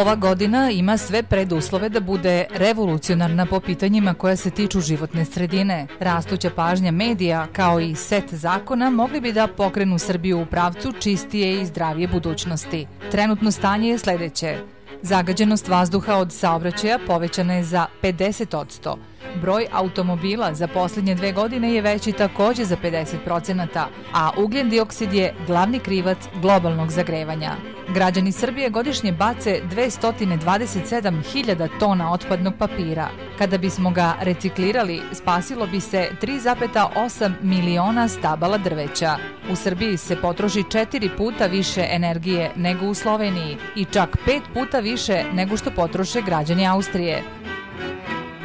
Ova godina ima sve preduslove da bude revolucionarna po pitanjima koja se tiču životne sredine. Rastuća pažnja medija kao i set zakona mogli bi da pokrenu Srbiju u pravcu čistije i zdravije budućnosti. Trenutno stanje je sledeće. Zagađenost vazduha od saobraćaja povećana je za 50%. Broj automobila za posljednje 2 godine je veći također za 50%, a ugljen dioksid je glavni krivac globalnog zagrevanja. Građani Srbije godišnje bace 227.000 tona otpadnog papira. Kada bismo ga reciklirali, spasilo bi se 3,8 miliona stabala drveća. U Srbiji se potroši 4 puta više energije nego u Sloveniji i čak 5 puta više nego što potroše građani Austrije.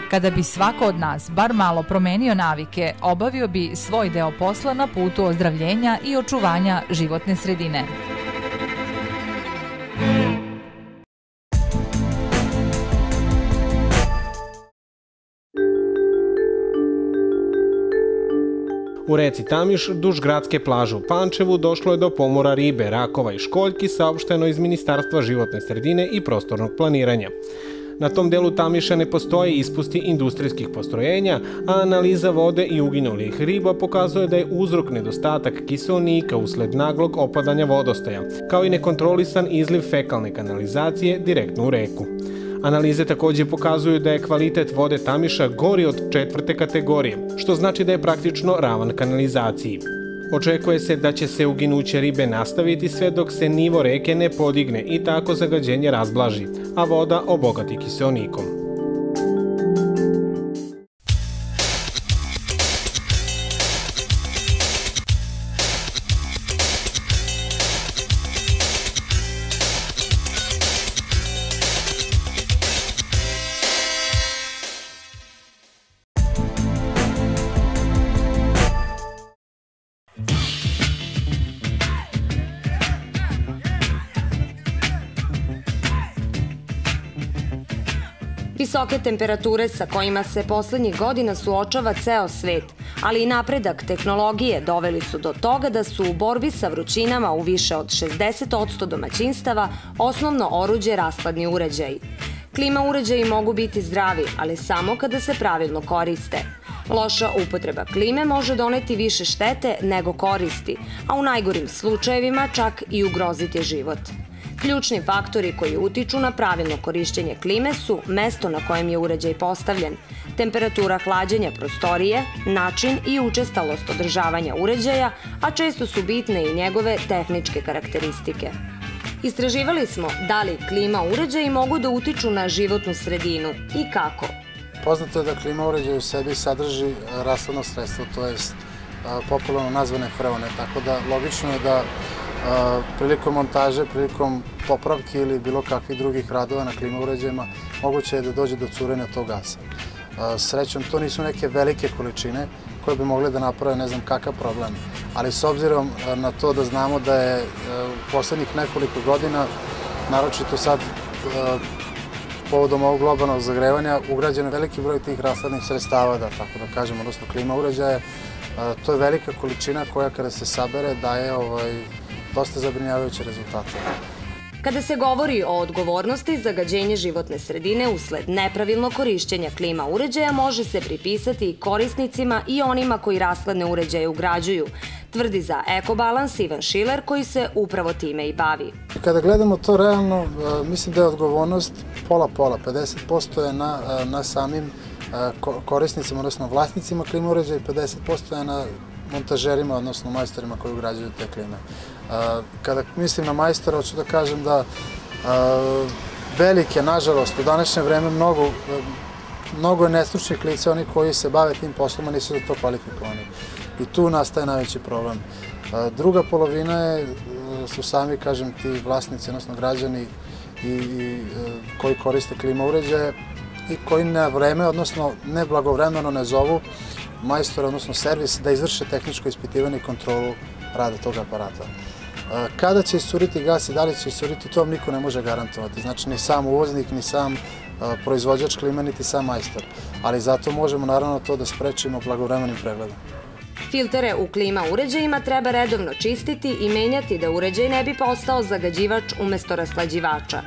Kada bi svako od nas bar malo promenio navike, obavio bi svoj deo posla na putu ozdravljenja i očuvanja životne sredine. U reci Tamiš, duž gradske plaže u Pančevu, došlo je do pomora ribe, rakova i školjki, saopšteno iz Ministarstva životne sredine i prostornog planiranja. Na tom delu Tamiša ne postoje ispusti industrijskih postrojenja, a analiza vode i uginulih riba pokazuje da je uzrok nedostatak kiseonika usled naglog opadanja vodostaja, kao i nekontrolisan izliv fekalne kanalizacije direktno u reku. Analize također pokazuju da je kvalitet vode Tamiša gori od 4. kategorije, što znači da je praktično ravan kanalizaciji. Očekuje se da će se uginuće ribe nastaviti sve dok se nivo reke ne podigne i tako zagađenje razblaži, a voda obogati kiseonikom. Visoke temperature sa kojima se poslednjih godina suočava ceo svet, ali i napredak tehnologije doveli su do toga da su u borbi sa vrućinama u više od 60% domaćinstava osnovno oruđe rashladni uređaji. Klima uređaji mogu biti zdravi, ali samo kada se pravilno koriste. Loša upotreba klime može doneti više štete nego koristi, a u najgorim slučajevima čak i ugroziti život. Ključni faktori koji utiču na pravilno korišćenje klime su mesto na kojem je uređaj postavljen, temperatura hlađenja prostorije, način i učestalost održavanja uređaja, a često su bitne i njegove tehničke karakteristike. Istraživali smo da li klima uređaji mogu da utiču na životnu sredinu i kako. Poznato je da klima uređaj u sebi sadrži rashladno sredstvo, to jest popularno nazvane freone, tako da logično je da prilikom montaže, prilikom popravke ili bilo kakvih drugih radova na klima uređajima, moguće je da dođe do curenja tog gasa. Srećom, to nisu neke velike količine koje bi mogle da naprave ne znam kakav problem, ali s obzirom na to da znamo da je u poslednjih nekoliko godina, naročito sad povodom ovog globalnog zagrevanja, ugrađeno veliki broj tih rashladnih sredstava, da tako da kažemo, odnosno klima uređaje. To je velika količina koja kada se sabere daje dosta zabrinjavajuće rezultate. Kada se govori o odgovornosti, zagađenje životne sredine usled nepravilno korišćenja klima uređaja može se pripisati i korisnicima i onima koji rashladne uređaje ugrađuju, tvrdi za Ekobalans Ivan Šiler koji se upravo time i bavi. Kada gledamo to realno, mislim da je odgovornost pola-pola, 50% je na samim korisnicima, odnosno vlasnicima klima uređaja i 50% je na montažerima, odnosno majstorima koji ugrađuju te klime. Kada mislim na majstora, hoću da kažem da velike, nažalost, u današnje vreme mnogo je nestručnih lica, oni koji se bave tim poslom, a nisu za to kvalifikovani. I tu nastaje najveći problem. Druga polovina su sami, kažem, ti vlasnici, odnosno građani koji koriste klima uređaje i koji na vreme, odnosno neblagovremeno ne zovu majstora, odnosno servis, da izvrše tehničko ispitivanje i kontrolu rada tog aparata. Kada će iscuriti gas i da li će iscuriti, to vam niko ne može garantovati. Znači, ni sam uvoznik, ni sam proizvođač klime, niti sam majstor. Ali zato možemo naravno to da sprečimo blagovremenim pregledom. Filtere u klima uređajima treba redovno čistiti i menjati da uređaj ne bi postao zagađivač umesto raslađivača.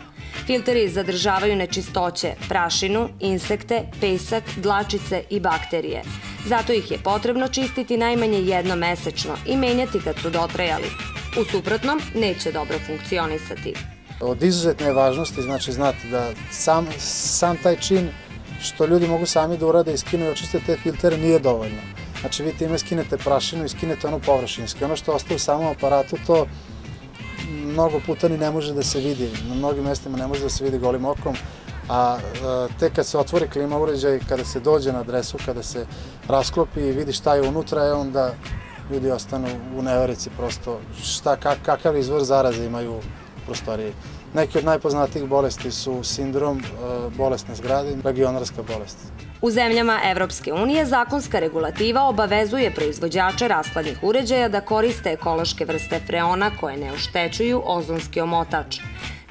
Filteri zadržavaju nečistoće, prašinu, insekte, pesak, dlačice i bakterije. Zato ih je potrebno čistiti najmanje jednom mesečno i menjati kad su dotrajali. U suprotnom, neće dobro funkcionisati. Od izuzetne važnosti znači znati da sam taj čin što ljudi mogu sami da urade i skinu i očiste te filtere nije dovoljno. Znači vi time skinete prašinu i skinete ono površinski. Ono što ostaje u samom aparatu to mnogo puta ni ne može da se vidi. Na mnogim mjestima ne može da se vidi golim okom. A tek kad se otvori klima uređaj, kada se dođe na adresu, kada se rasklopi i vidi šta je unutra, je onda ljudi ostanu u neverici prosto kakav izvor zaraze imaju u prostoriji. Neki od najpoznatijih bolesti su sindrom, bolest na zgradi, legionarska bolest. U zemljama Evropske unije zakonska regulativa obavezuje proizvođače rashladnih uređaja da koriste ekološke vrste freona koje ne oštećuju ozonski omotač.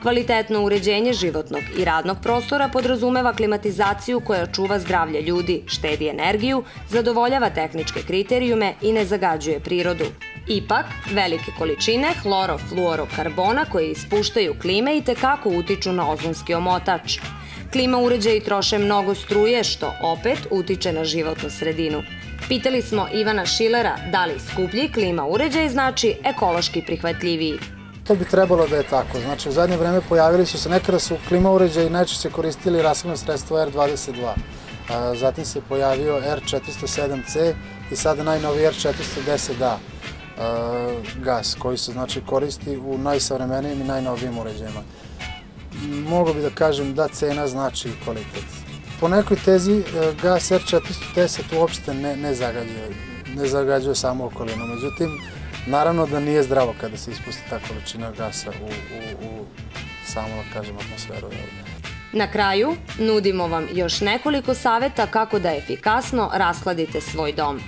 Kvalitetno uređenje životnog i radnog prostora podrazumeva klimatizaciju koja čuva zdravlje ljudi, štedi energiju, zadovoljava tehničke kriterijume i ne zagađuje prirodu. Ipak, velike količine hlorofluorokarbona koje ispuštaju klime i tekako utiču na ozonski omotač. Klima uređaji troše mnogo struje, što opet utiče na životnu sredinu. Pitali smo Ivana Šilera da li skuplji klima uređaj znači ekološki prihvatljiviji. To bi trebalo da je tako. Znači, u zadnje vreme pojavili su se nekada su klima uređaji najčešće koristili rashladno sredstvo R22. Zatim se pojavio R407C i sada najnovi R410A gas koji se znači koristi u najsavremenijim i najnovijim uređajima. Mogu bi da kažem da cena znači kvalitet. Po nekoj tezi gas R410 uopšte ne zagađuje samo okolinu. Međutim, naravno da nije zdravo kada se ispusti ta količina gasa u samu, kažem, atmosferu. Na kraju, nudimo vam još nekoliko saveta kako da efikasno rashladite svoj dom.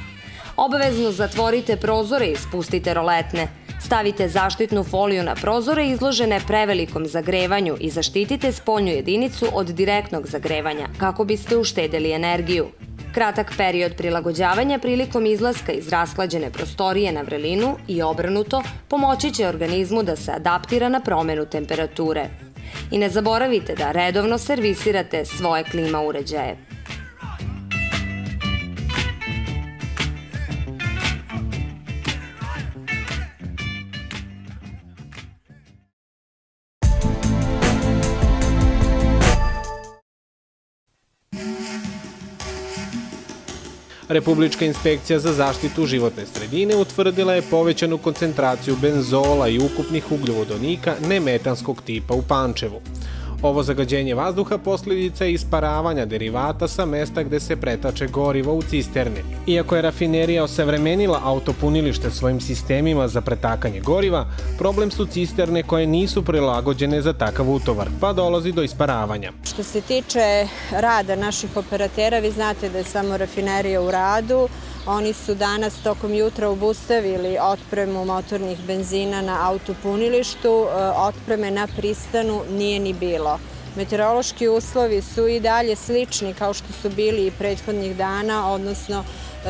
Obavezno zatvorite prozore i spustite roletne. Stavite zaštitnu foliju na prozore izložene prevelikom zagrevanju i zaštitite spoljnu jedinicu od direktnog zagrevanja kako biste uštedeli energiju. Kratak period prilagođavanja prilikom izlaska iz rashlađene prostorije na vrelinu i obrnuto pomoći će organizmu da se adaptira na promjenu temperature. I ne zaboravite da redovno servisirate svoje klima uređaje. Republička inspekcija za zaštitu životne sredine utvrdila je povećanu koncentraciju benzola i ukupnih ugljovodonika nemetanskog tipa u Pančevu. Ovo zagađenje vazduha posljedica je isparavanja derivata sa mesta gde se pretače gorivo u cisterne. Iako je rafinerija osavremenila autopunilište svojim sistemima za pretakanje goriva, problem su cisterne koje nisu prilagođene za takav utovar, pa dolazi do isparavanja. Što se tiče rada naših operatera, vi znate da je samo rafinerija u radu. Oni su danas tokom jutra obustavili otpremu motornih benzina na autopunilištu, otpreme na pristanu nije ni bilo. Meteorološki uslovi su i dalje slični kao što su bili i prethodnih dana, odnosno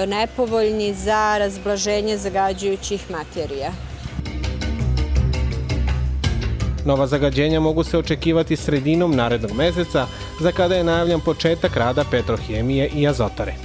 nepovoljni za razblaženje zagađujućih materija. Nova zagađenja mogu se očekivati sredinom narednog meseca, za kada je najavljen početak rada Petrohemije i Azotare.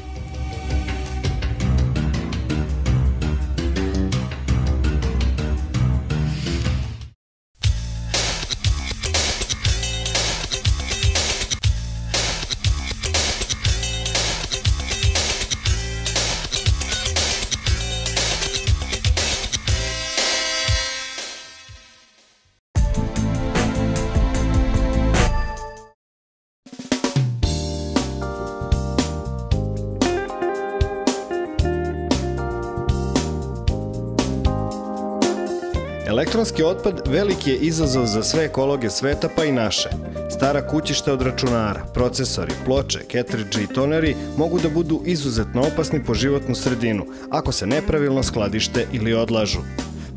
Elektronski otpad veliki je izazov za sve ekologe sveta, pa i naše. Stara kućišta od računara, procesori, ploče, ketridži i toneri mogu da budu izuzetno opasni po životnu sredinu, ako se nepravilno skladište ili odlažu.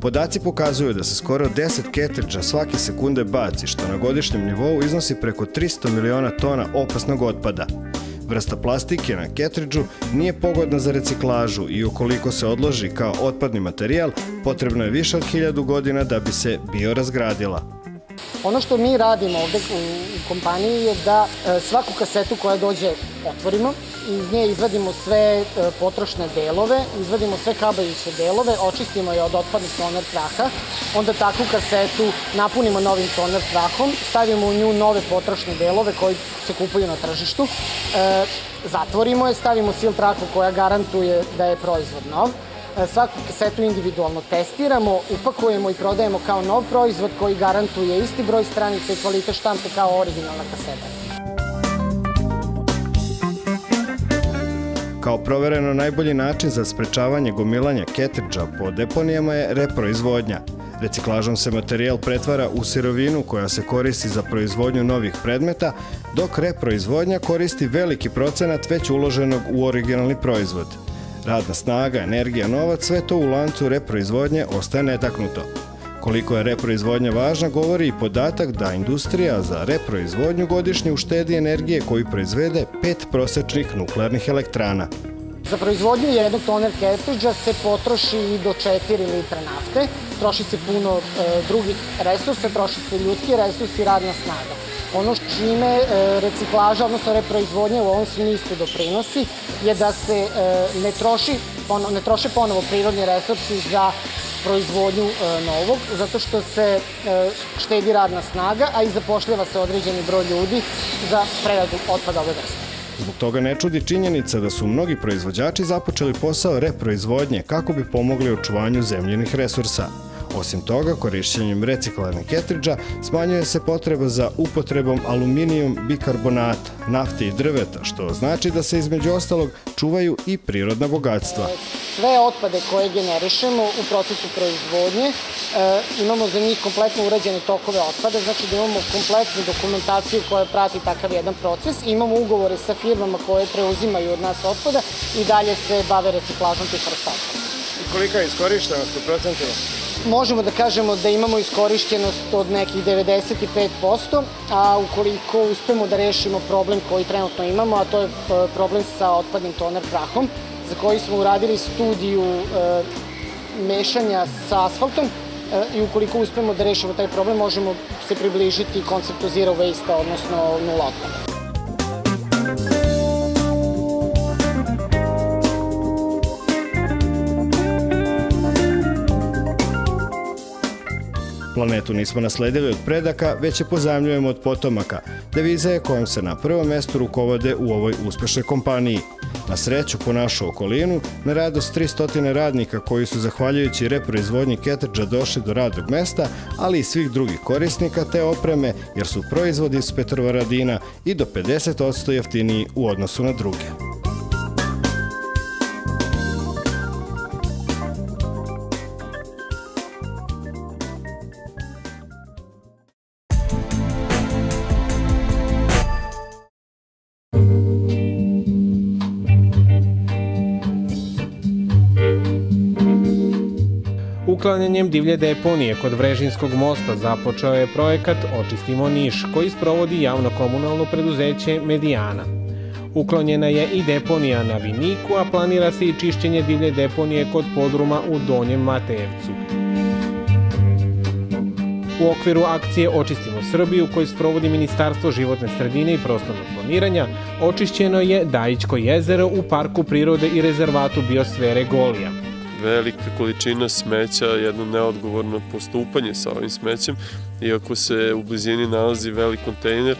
Podaci pokazuju da se skoro 10 ketridža svake sekunde baci, što na godišnjem nivou iznosi preko 300 miliona tona opasnog otpada. Vrsta plastike na ketridžu nije pogodna za reciklažu i ukoliko se odloži kao otpadni materijal, potrebno je više od 1000 godina da bi se biorazgradila. Ono što mi radimo ovde u kompaniji je da svaku kasetu koja dođe otvorimo, iz nje izvadimo sve potrošne delove, izvadimo sve kabajuće delove, očistimo je od otpadnih toner praha, onda takvu kasetu napunimo novim toner prahom, stavimo u nju nove potrošne delove koji se kupuju na tržištu, zatvorimo je, stavimo sil traku koja garantuje da je proizvod nov. Svaku kasetu individualno testiramo, upakujemo i prodajemo kao nov proizvod koji garantuje isti broj stranica i kvalitet štampe kao originalna kaseta. Kao provereno najbolji način za sprečavanje gomilanja ketridža po deponijama je reproizvodnja. Reciklažom se materijal pretvara u sirovinu koja se koristi za proizvodnju novih predmeta, dok reproizvodnja koristi veliki procenat već uloženog u originalni proizvod. Radna snaga, energija, novac, sve to u lancu reproizvodnje ostaje netaknuto. Koliko je reproizvodnja važna govori i podatak da industrija za reproizvodnju godišnje uštedi energije koju proizvede 5 prosečnih nuklearnih elektrana. Za proizvodnju jednog toner ketridža se potroši i do 4 litra nafte, troši se puno drugih resursa, troši se ljudski resurs i radna snaga. Ono s čime reciklaža, odnosno reproizvodnja u ovom smislu doprinosi, je da se ne troše ponovo prirodni resursi za proizvodnju novog, zato što se štedi radna snaga, a i zapošljava se određeni broj ljudi za preradu otpada ove vrste. Zbog toga ne čudi činjenica da su mnogi proizvođači započeli posao reproizvodnje kako bi pomogli očuvanju zemljinih resursa. Osim toga, korišćenjem reciklažnog ketridža smanjuje se potreba za upotrebom aluminijum bikarbonata, nafte i drveta, što znači da se između ostalog čuvaju i prirodna bogatstva. Sve otpade koje generišemo u procesu proizvodnje, imamo za njih kompletno urađene tokove otpada, znači da imamo kompletnu dokumentaciju koja prati takav jedan proces, imamo ugovore sa firmama koje preuzimaju od nas otpada i dalje se bave reciklažom tih ostataka. I kolika je iskorištenost u procentima? Možemo da kažemo da imamo iskorišćenost od nekih 95%, a ukoliko uspemo da rešimo problem koji trenutno imamo, a to je problem sa otpadnim toner prahom, za koji smo uradili studiju mešanja sa asfaltom, i ukoliko uspemo da rešimo taj problem, možemo se približiti konceptu Zero Waste, odnosno nula otpada. Planetu nismo nasledili od predaka, već je pozajmljujemo od potomaka. Deviza je kojom se na prvom mjestu rukovode u ovoj uspešnoj kompaniji. Na sreću po našu okolinu, na radost 300 radnika koji su zahvaljujući reproizvodnji ketridža došli do radnog mesta, ali i svih drugih korisnika te opreme, jer su proizvodi iz Petrovaradina i do 50% jeftiniji u odnosu na druge. Uklanjanjem divlje deponije kod Vrežinskog mosta započeo je projekat Očistimo Niš, koji sprovodi javno-komunalno preduzeće Medijana. Uklonjena je i deponija na Viniku, a planira se i čišćenje divlje deponije kod podruma u Donjem Matejevcu. U okviru akcije Očistimo Srbiju, koju sprovodi Ministarstvo životne sredine i prostornog planiranja, očišćeno je Dajičko jezero u Parku prirode i rezervatu biosfere Golija. Velika količina smeća, jedno neodgovorno postupanje sa ovim smećem, iako se u blizini nalazi velik kontejner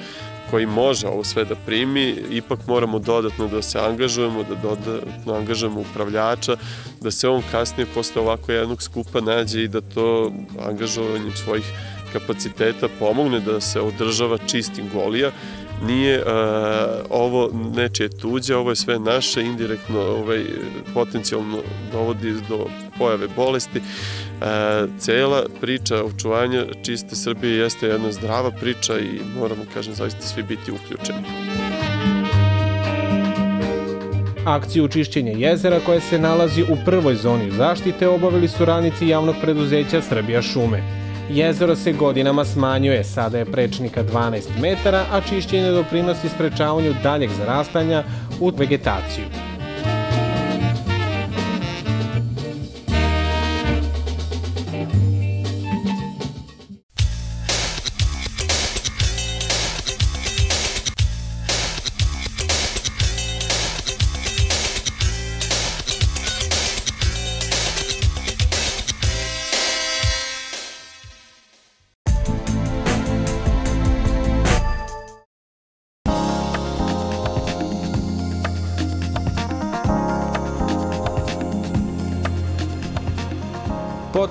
koji može ovo sve da primi, ipak moramo dodatno da se angažujemo, da dodatno angažujemo upravljača, da se on kasnije posle ovako jednog skupa nađe i da to angažovanjem svojih kapaciteta pomogne da se održava čistim Golija. Nije ovo nečije tuđe, ovo je sve naše, indirektno potencijalno dovodi do pojave bolesti. Cela priča očuvanja čiste Srbije jeste jedna zdrava priča i moramo, kažem, zaista svi biti uključeni. Akciju čišćenja jezera koja se nalazi u prvoj zoni zaštite obavili su radnici javnog preduzeća Srbija Šume. Jezero se godinama smanjuje, sada je prečnika 12 metara, a čišćenje doprinosi sprečavanju daljeg zarastanja u vegetaciju.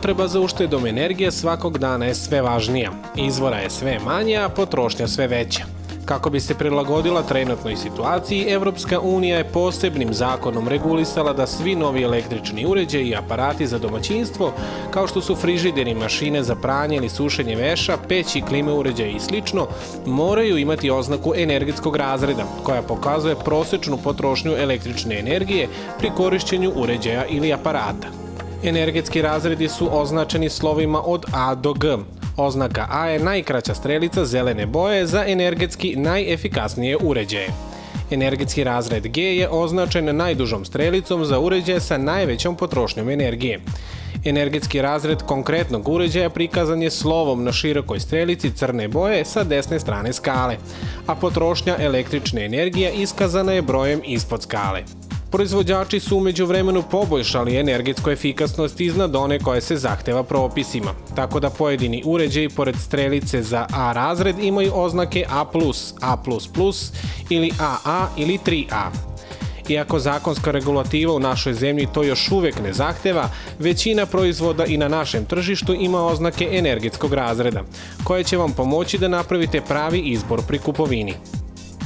potreba za uštedom energije svakog dana je sve važnija, izvora je sve manje, a potrošnja sve veća. Kako bi se prilagodila trenutnoj situaciji, Evropska unija je posebnim zakonom regulisala da svi novi električni uređaji i aparati za domaćinstvo, kao što su frižideri, mašine za pranje ili sušenje veša, peći, klima uređaji i sl., moraju imati oznaku energetskog razreda, koja pokazuje prosečnu potrošnju električne energije pri korišćenju uređaja ili aparata. Energetski razredi su označeni slovima od A do G. Oznaka A je najkraća strelica zelene boje za energetski najefikasnije uređaje. Energetski razred G je označen najdužom strelicom za uređaje sa najvećom potrošnjom energije. Energetski razred konkretnog uređaja prikazan je slovom na širokoj strelici crne boje sa desne strane skale, a potrošnja električne energije iskazana je brojem ispod skale. Proizvođači su u međuvremenu poboljšali energetsku efikasnost iznad one koje se zahteva propisima, tako da pojedini uređaji pored strelice za A razred imaju oznake A+, A++ ili AA ili 3A. Iako zakonska regulativa u našoj zemlji to još uvek ne zahteva, većina proizvoda i na našem tržištu ima oznake energetskog razreda, koje će vam pomoći da napravite pravi izbor pri kupovini.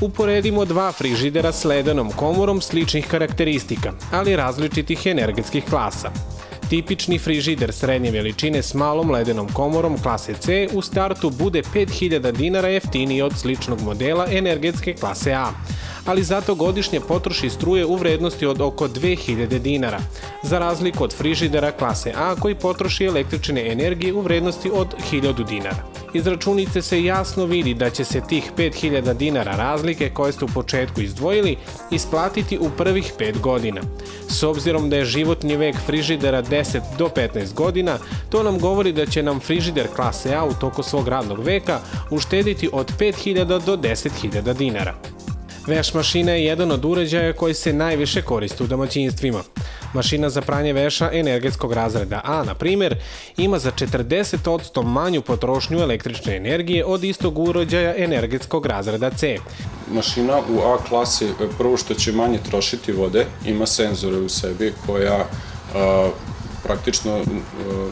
Uporedimo dva frižidera s ledenom komorom sličnih karakteristika, ali različitih energetskih klasa. Tipični frižider srednje veličine s malom ledenom komorom klase C u startu bude 5000 dinara jeftiniji od sličnog modela energetske klase A, ali zato godišnje potroši struje u vrednosti od oko 2000 dinara, za razliku od frižidera klase A koji potroši električne energije u vrednosti od 1000 dinara. Iz računice se jasno vidi da će se tih 5000 dinara razlike koje ste u početku izdvojili isplatiti u prvih 5 godina. S obzirom da je životni vek frižidera 10 do 15 godina, to nam govori da će nam frižider klase A u toku svog radnog veka uštediti od 5000 do 10.000 dinara. Veš mašina je jedan od uređaja koji se najviše koriste u domaćinstvima. Mašina za pranje veša energetskog razreda A, na primjer, ima za 40% manju potrošnju električne energije od istog uređaja energetskog razreda C. Mašina u A klasi, prvo što će manje trošiti vode, ima senzore u sebi koja praktično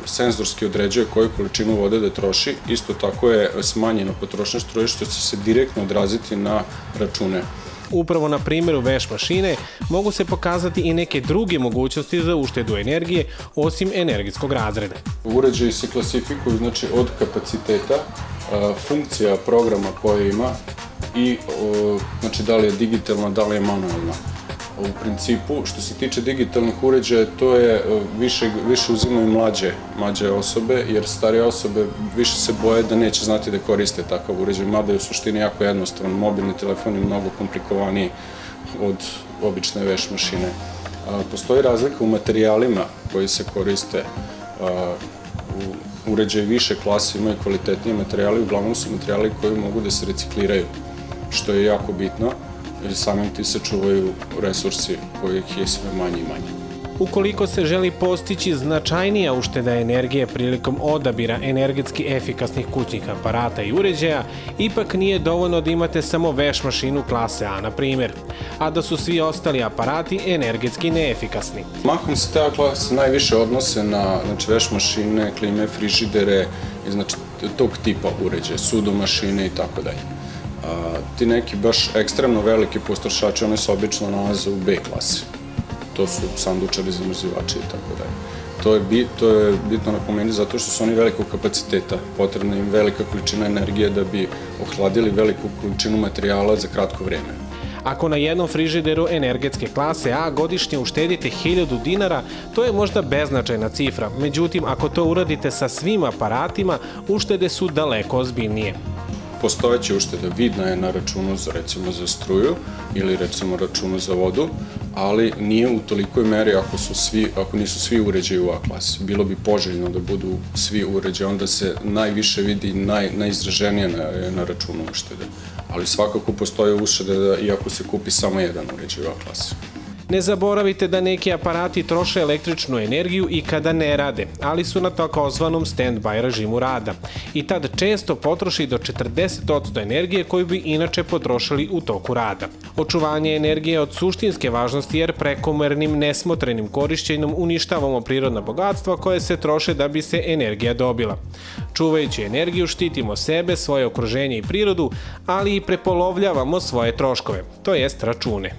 senzorski određuje koju količinu vode da troši. Isto tako je smanjena potrošnja struje što će se direktno odraziti na račune. Upravo na primjeru veš mašine mogu se pokazati i neke druge mogućnosti za uštedu energije osim energetskog razreda. Uređaji se klasifikuju od kapaciteta, funkcija programa koje ima i da li je digitalna, da li je manualna. U principu, što se tiče digitalnih uređaja, to je više uzimaju mlađe osobe, jer starije osobe više se boje da neće znati da koriste takav uređaj, mada je u suštini jako jednostavan. Mobilni telefon je mnogo komplikovaniji od obične veš mašine. Postoji razlika u materijalima koji se koriste. Uređaji više klase imaju kvalitetnije materijale, uglavnom su materijali koji mogu da se recikliraju, što je jako bitno. Samim ti se čuvaju resursi kojih je sve manje i manje. Ukoliko se želi postići značajnija ušteda energije prilikom odabira energetski efikasnih kućnih aparata i uređaja, ipak nije dovoljno da imate samo veš mašinu klase A, na primjer, a da su svi ostali aparati energetski neefikasni. Mahom se ta klasa najviše odnose na veš mašine, klime, frižidere, tog tipa uređaja, sudomašine itd. Ti neki baš ekstremno veliki potrošači, one se obično nalaze u B klasi. To su sandučari, zamrzivači itd. To je bitno napomenuti zato što su oni velikog kapaciteta. Potrebna im velika količina energije da bi ohladili veliku količinu materijala za kratko vrijeme. Ako na jednom frižideru energetske klase A godišnje uštedite 1000 dinara, to je možda beznačajna cifra. Međutim, ako to uradite sa svim aparatima, uštede su daleko ozbiljnije. Postojeće uštede vidna je na računu za struju ili računu za vodu, ali nije u tolikoj meri ako nisu svi uređaji u A klasi. Bilo bi poželjno da budu svi uređaji, onda se najviše vidi, najizraženije na računu uštede. Ali svakako postoje uštede iako se kupi samo jedan uređaj u A klasi. Ne zaboravite da neki aparati troše električnu energiju i kada ne rade, ali su na takozvanom stand-by režimu rada. I tad često potroši do 40% energije koju bi inače potrošili u toku rada. Očuvanje energije je od suštinske važnosti jer prekomernim nesmotrenim korišćenjem uništavamo prirodna bogatstva koje se troše da bi se energija dobila. Čuvajući energiju štitimo sebe, svoje okruženje i prirodu, ali i prepolovljavamo svoje troškove, to jest račune.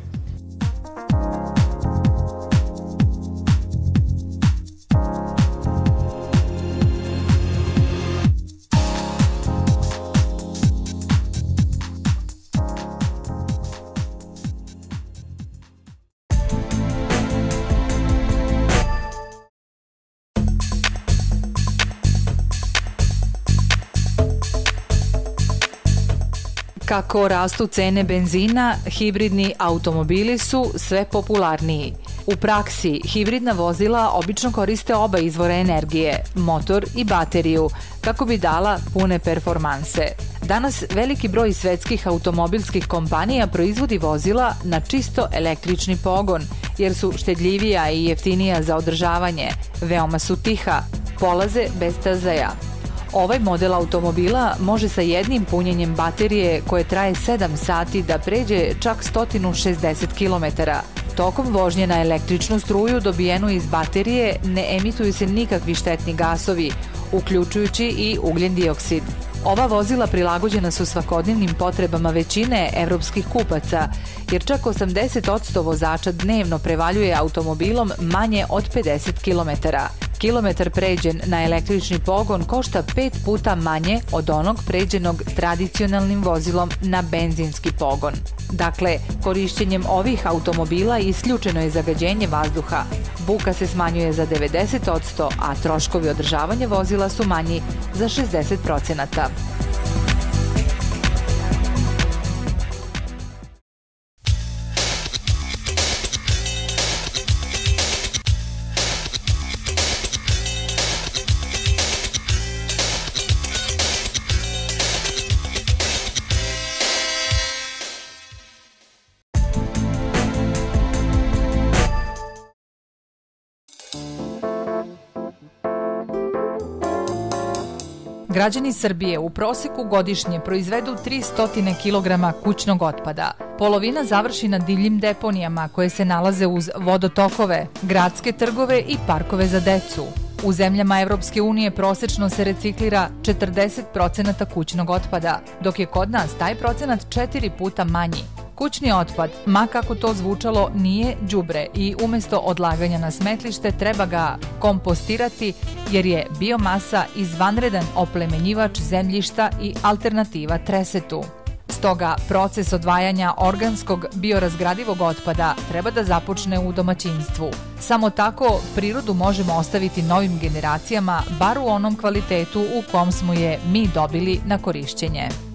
Kako rastu cene benzina, hibridni automobili su sve popularniji. U praksi, hibridna vozila obično koriste oba izvora energije, motor i bateriju, kako bi dala pune performanse. Danas veliki broj svetskih automobilskih kompanija proizvodi vozila na čisto električni pogon, jer su štedljivija i jeftinija za održavanje, veoma su tiha, polaze bez stazaja. Ovaj model automobila može sa jednim punjenjem baterije koje traje 7 sati da pređe čak 160 km. Tokom vožnje na električnu struju dobijenu iz baterije ne emituju se nikakvi štetni gasovi, uključujući i ugljen dioksid. Ova vozila prilagođena su svakodnevnim potrebama većine evropskih kupaca, jer čak 80% vozača dnevno prevaljuje automobilom manje od 50 km. Kilometar pređen na električni pogon košta 5 puta manje od onog pređenog tradicionalnim vozilom na benzinski pogon. Dakle, korišćenjem ovih automobila isključeno je zagađenje vazduha. Buka se smanjuje za 90%, a troškovi održavanja vozila su manji za 60%. Građani Srbije u proseku godišnje proizvedu 300 kg kućnog otpada. Polovina završi na divljim deponijama koje se nalaze uz vodotokove, gradske trgove i parkove za decu. U zemljama Evropske unije prosečno se reciklira 40% kućnog otpada, dok je kod nas taj procenat 4 puta manji. Kućni otpad, ma kako to zvučalo, nije đubre i umjesto odlaganja na smetlište treba ga kompostirati jer je biomasa izvanredan oplemenjivač zemljišta i alternativa tresetu. Stoga proces odvajanja organskog biorazgradivog otpada treba da započne u domaćinstvu. Samo tako prirodu možemo ostaviti novim generacijama, bar u onom kvalitetu u kom smo je mi dobili na korišćenje.